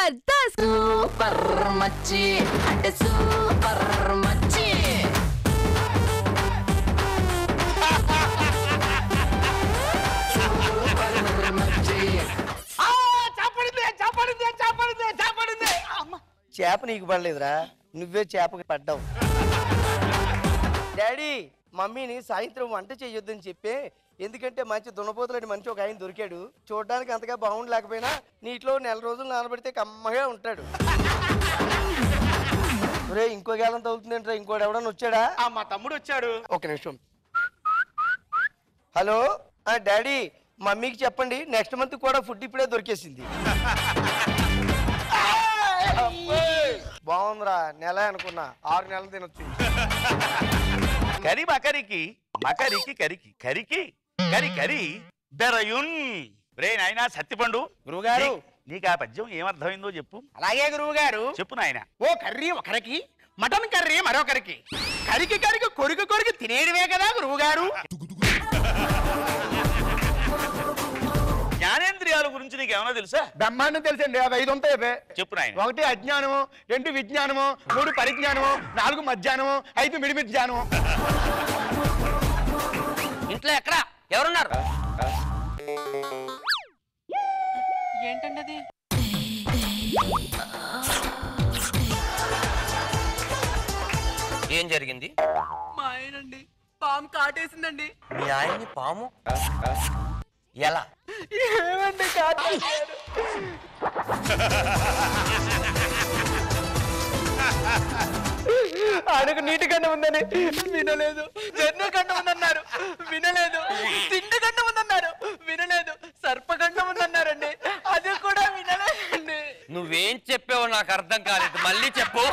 जबरदस्त सुपर मच्छी अटे सुपर मच्छी। చేప నీకు పడలేదురా నువ్వే చేపకి పడ్డావు। డాడీ మమ్మీని సాయంత్రం వంట చేయొద్దని చెప్పే ఎందుకంటే మంచి దున్నపోతులని మంచి ఒక ఆయన దొరికాడు చూడడానికి అంతగా బాగుండు లేకపోయినా నీట్లో నెల రోజులు నానబెడితే కమ్మగా ఉంటాడు। ఒరే ఇంకో గాలం తగులుతుందంటరా ఇంకోటి ఎవడన్నా వచ్చాడా? మా తమ్ముడు వచ్చాడు ఒక నిమిషం। హలో డాడీ మమ్మీకి చెప్పండి నెక్స్ట్ మంత్ కూడా ఫుడ్ ఇప్పుడే దొరికేసింది బాగుందిరా నెల అనుకున్నా 6 నెలలు తినొచ్చు। కరి మకరికి మకరికి కరికి కరికి కరి కరి బెరయున్ రే నాయనా సత్తిపండు గురువుగారు నీకు ఆ పద్యం ఏమర్థమైందో చెప్పు। అలాగే గురువుగారు చెప్పు నాయన। ఓ కర్రీ ఒకరికి మటన్ కర్రీ మరొకరికి కరికి కరికి కొరికి కొరికి తినేడివే కదా గురువుగారు। జ్ఞానేంద్రియాల గురించి నీకు ఏమైనా తెలుసా? బ్రహ్మాండం తెలుసండి 5 ఉంటాయి చెప్పు నాయన। 1 అజ్ఞానము 2 విజ్ఞానము 3 పరిజ్ఞానము 4 మధ్యాహ్నము 5 మిడిమిడి జ్ఞానము। ఇంట్లో ఎక్కడ ఎవరున్నారు ఏంటండి అది? ఏం జరిగింది? మా ఆయనండి పాము కాటేసిందండి। మీ ఆయన్ని పాము ఎలా? ఏమండి కాటేశారు? అడుగు నీటి కంట ఉందని వినలేదు, జర్నీ కంట ఉందన్నారు వినలేదు, తిండి కంట ఉందన్నారు వినలేదు, సర్పగంట ఉందన్నారండి అది కూడా వినలేదండి। నువ్వేం చెప్పావో నాకు అర్థం కాలేదు మళ్ళీ చెప్పు।